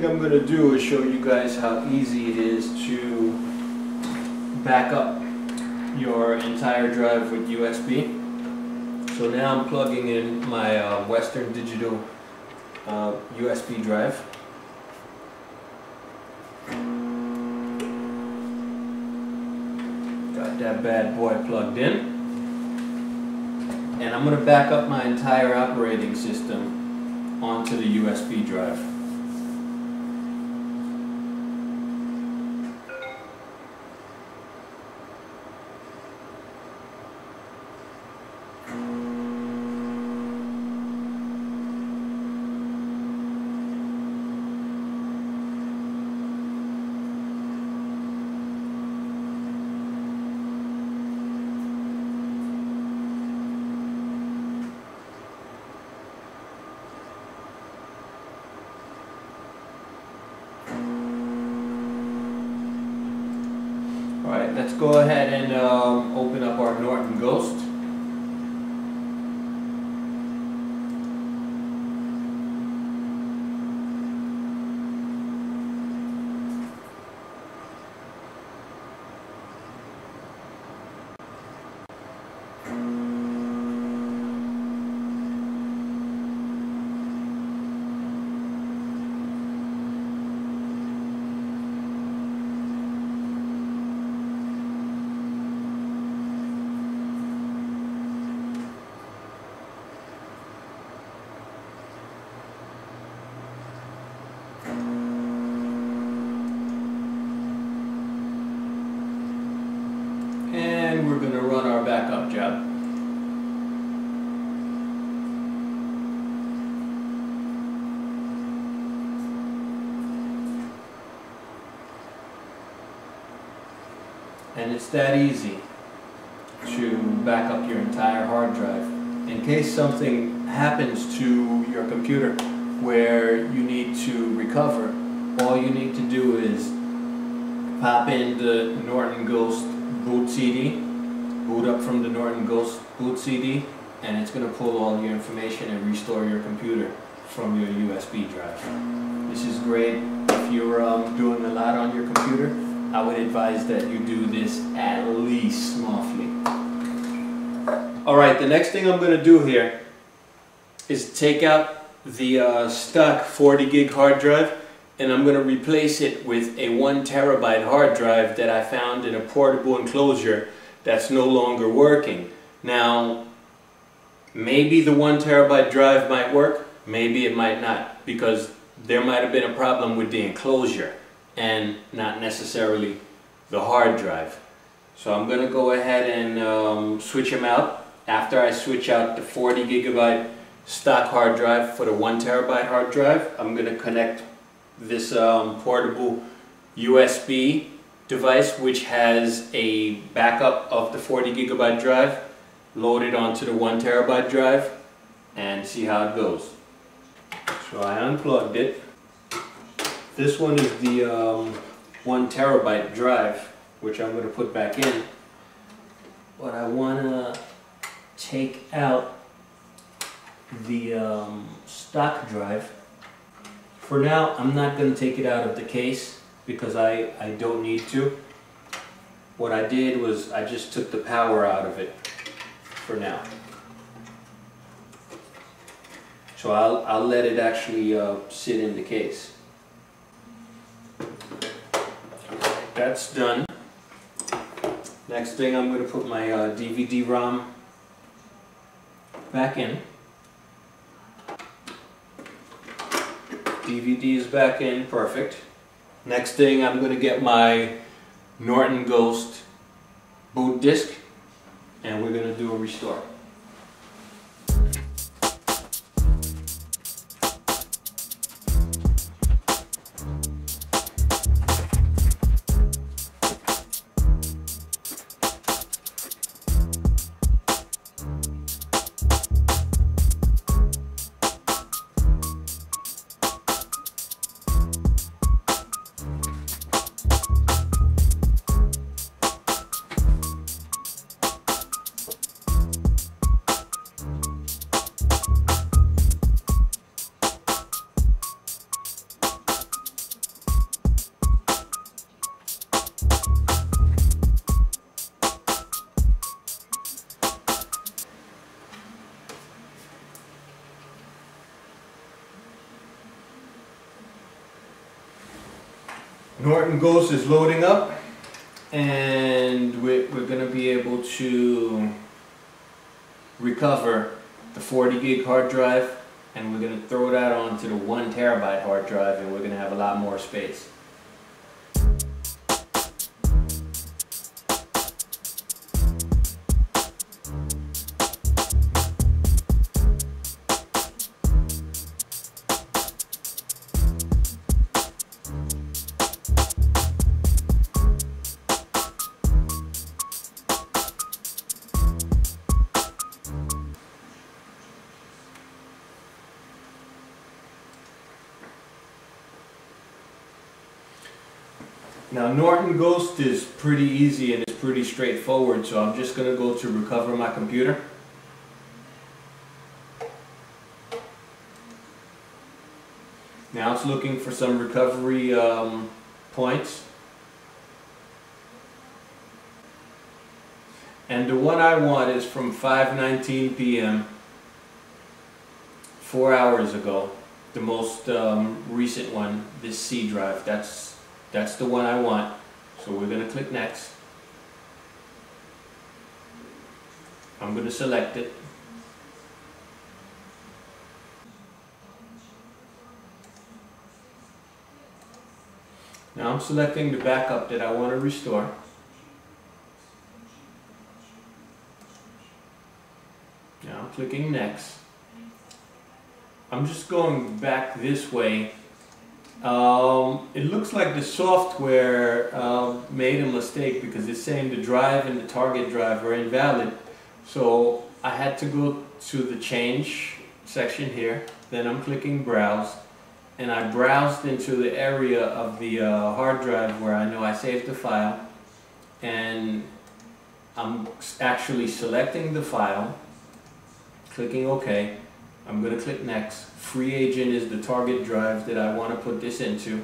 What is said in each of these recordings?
thing I'm going to do is show you guys how easy it is to back up your entire drive with USB. So now I'm plugging in my Western Digital USB drive. Got that bad boy plugged in. And I'm going to back up my entire operating system onto the USB drive. Alright, let's go ahead and open up our Norton Ghost. And we're going to run our backup job. And it's that easy to back up your entire hard drive. In case something happens to your computer where you need to recover, all you need to do is pop in the Norton Ghost boot CD, boot up from the Norton Ghost boot CD, and it's going to pull all your information and restore your computer from your USB drive. This is great. If you're doing a lot on your computer, I would advise that you do this at least monthly. Alright, the next thing I'm going to do here is take out the stock 40 gig hard drive, and I'm going to replace it with a 1 terabyte hard drive that I found in a portable enclosure that's no longer working. Now, maybe the 1 terabyte drive might work, maybe it might not, because there might have been a problem with the enclosure and not necessarily the hard drive. So I'm going to go ahead and switch them out. After I switch out the 40 gigabyte stock hard drive for the 1 terabyte hard drive, I'm going to connect this portable USB device, which has a backup of the 40 gigabyte drive loaded onto the 1 terabyte drive, and see how it goes. So I unplugged it. This one is the 1 terabyte drive, which I'm going to put back in, but I want to take out the stock drive. For now, I'm not going to take it out of the case because I don't need to. What I did was I just took the power out of it for now. So I'll let it actually sit in the case. That's done. Next thing, I'm going to put my DVD-ROM back in. DVD is back in, perfect. Next thing, I'm going to get my Norton Ghost boot disk, and we're going to do a restore. Norton Ghost is loading up, and we're going to be able to recover the 40 gig hard drive, and we're going to throw that onto the 1 terabyte hard drive, and we're going to have a lot more space. Now, Norton Ghost is pretty easy and it's pretty straightforward, so I'm just going to go to recover my computer. Now it's looking for some recovery points. And the one I want is from 5:19 p.m. 4 hours ago, the most recent one, this C drive. That's the one I want, so we're going to click next. I'm going to select it. Now I'm selecting the backup that I want to restore. Now I'm clicking next. I'm just going back this way. It looks like the software made a mistake because it's saying the drive and the target drive are invalid. So I had to go to the change section here, then I'm clicking browse, and I browsed into the area of the hard drive where I know I saved the file, and I'm actually selecting the file, clicking OK. I'm going to click next. Free agent is the target drive that I want to put this into.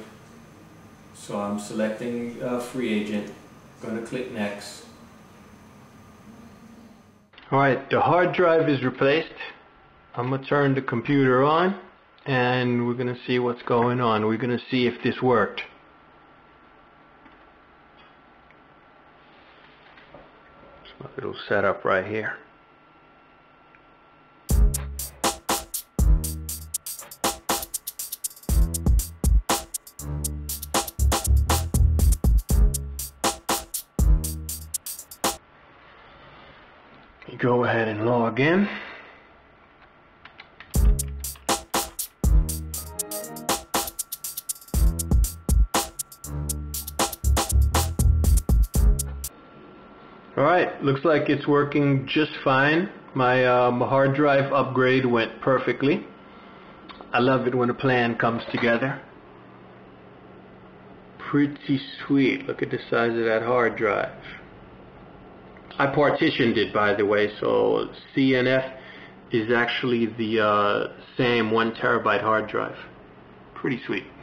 So I'm selecting free agent. I'm going to click next. Alright, the hard drive is replaced. I'm going to turn the computer on and we're going to see what's going on. We're going to see if this worked. It's my little setup right here. Go ahead and log in. Alright, looks like it's working just fine. My hard drive upgrade went perfectly. I love it when a plan comes together. Pretty sweet. Look at the size of that hard drive. I partitioned it, by the way, so CNF is actually the same 1 terabyte hard drive. Pretty sweet.